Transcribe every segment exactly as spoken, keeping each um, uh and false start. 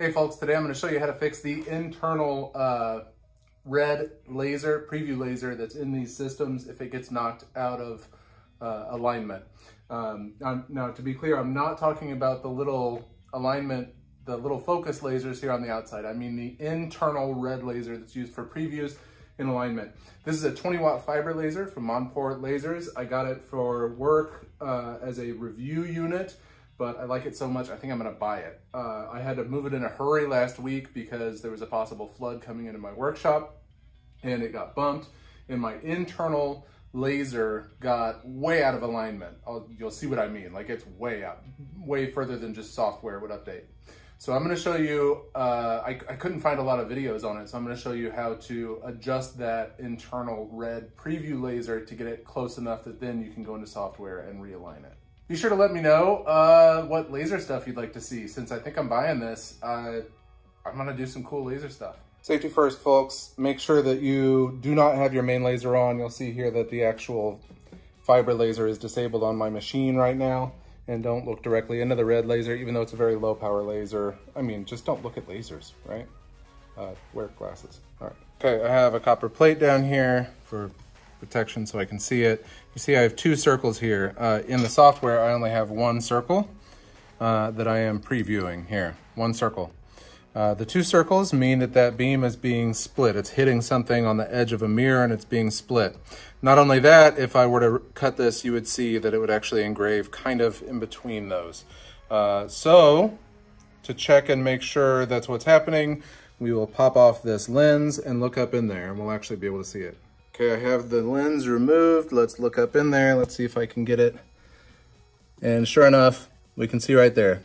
Hey folks, today I'm going to show you how to fix the internal uh, red laser, preview laser that's in these systems if it gets knocked out of uh, alignment. Um, now, now to be clear, I'm not talking about the little alignment, the little focus lasers here on the outside. I mean the internal red laser that's used for previews in alignment. This is a twenty watt fiber laser from Monport Lasers. I got it for work uh, as a review unit. But I like it so much, I think I'm gonna buy it. Uh, I had to move it in a hurry last week because there was a possible flood coming into my workshop and it got bumped and my internal laser got way out of alignment. I'll, you'll see what I mean. Like it's way out, way further than just software would update. So I'm gonna show you, uh, I, I couldn't find a lot of videos on it, so I'm gonna show you how to adjust that internal red preview laser to get it close enough that then you can go into software and realign it. Be sure to let me know uh, what laser stuff you'd like to see. Since I think I'm buying this, uh, I'm gonna do some cool laser stuff. Safety first, folks. Make sure that you do not have your main laser on. You'll see here that the actual fiber laser is disabled on my machine right now. And don't look directly into the red laser, even though it's a very low power laser. I mean, just don't look at lasers, right? Uh, wear glasses, all right. Okay, I have a copper plate down here for protection so I can see it. You see I have two circles here. Uh, in the software, I only have one circle uh, that I am previewing here, one circle. Uh, the two circles mean that that beam is being split. It's hitting something on the edge of a mirror and it's being split. Not only that, if I were to cut this, you would see that it would actually engrave kind of in between those. Uh, so to check and make sure that's what's happening, we will pop off this lens and look up in there and we'll actually be able to see it. Okay, I have the lens removed. Let's look up in there. Let's see if I can get it. And sure enough, we can see right there.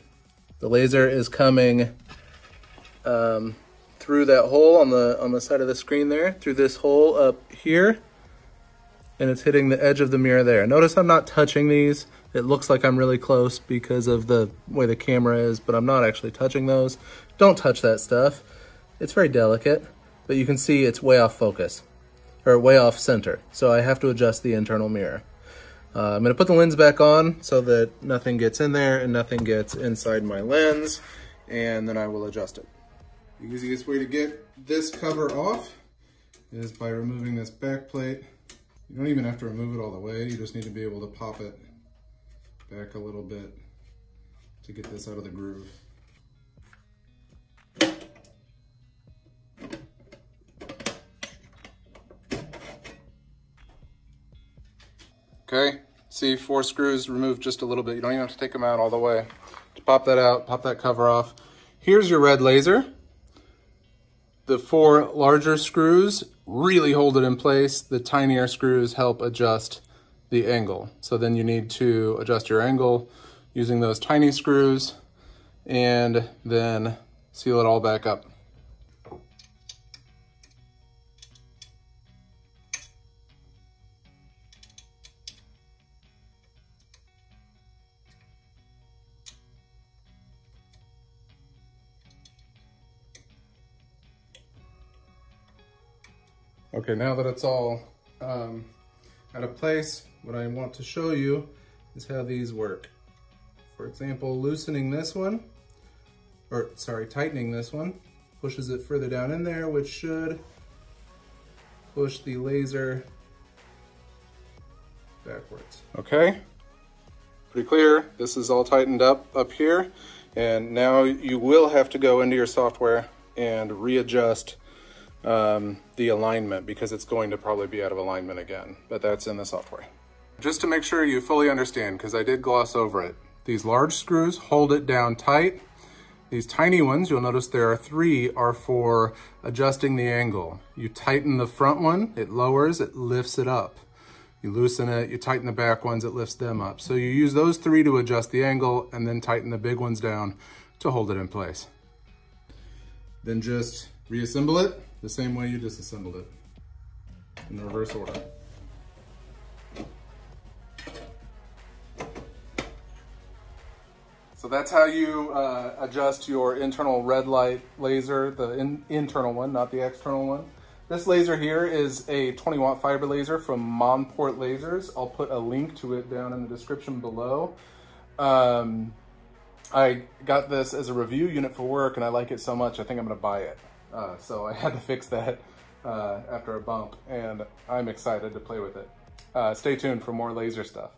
The laser is coming um, through that hole on the, on the side of the screen there, through this hole up here, and it's hitting the edge of the mirror there. Notice I'm not touching these. It looks like I'm really close because of the way the camera is, but I'm not actually touching those. Don't touch that stuff. It's very delicate, but you can see it's way off focus. Or way off center, so I have to adjust the internal mirror. Uh, I'm gonna put the lens back on so that nothing gets in there and nothing gets inside my lens, and then I will adjust it. The easiest way to get this cover off is by removing this back plate. You don't even have to remove it all the way, you just need to be able to pop it back a little bit to get this out of the groove. Okay, see four screws removed just a little bit. You don't even have to take them out all the way. To pop that out, pop that cover off. Here's your red laser. The four larger screws really hold it in place. The tinier screws help adjust the angle. So then you need to adjust your angle using those tiny screws and then seal it all back up. Okay, now that it's all um, out of place, what I want to show you is how these work. For example, loosening this one, or sorry, tightening this one, pushes it further down in there, which should push the laser backwards. Okay, pretty clear. This is all tightened up up here, and now you will have to go into your software and readjust Um, the alignment because it's going to probably be out of alignment again, but that's in the software. Just to make sure you fully understand, because I did gloss over it, these large screws hold it down tight. These tiny ones, you'll notice there are three, are for adjusting the angle. You tighten the front one, it lowers, it lifts it up. You loosen it, you tighten the back ones, it lifts them up. So you use those three to adjust the angle and then tighten the big ones down to hold it in place. Then just reassemble it the same way you disassembled it, in the reverse order. So that's how you uh, adjust your internal red light laser, the in internal one, not the external one. This laser here is a twenty watt fiber laser from Monport Lasers. I'll put a link to it down in the description below. Um, I got this as a review unit for work, and I like it so much, I think I'm going to buy it. Uh, so I had to fix that uh, after a bump, and I'm excited to play with it. Uh, stay tuned for more laser stuff.